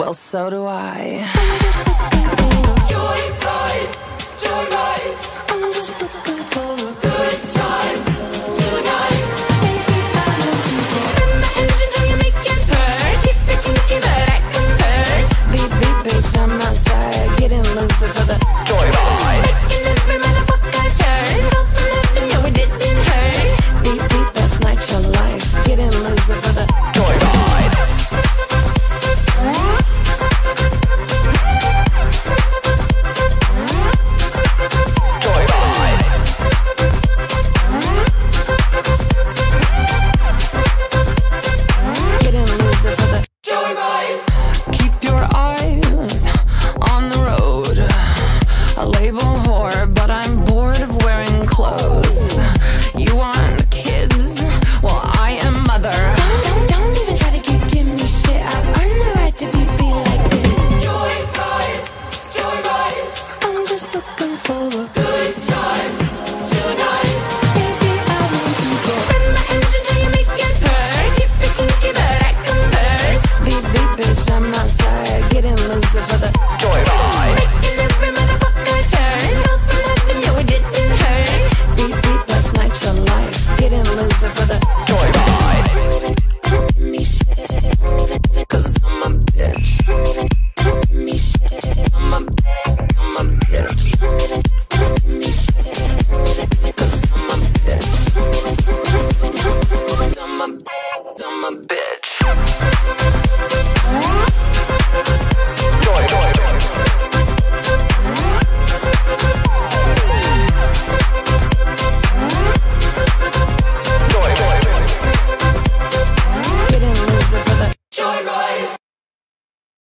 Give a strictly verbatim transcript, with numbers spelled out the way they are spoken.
Well, so do I. I'm just a girl, joy, life.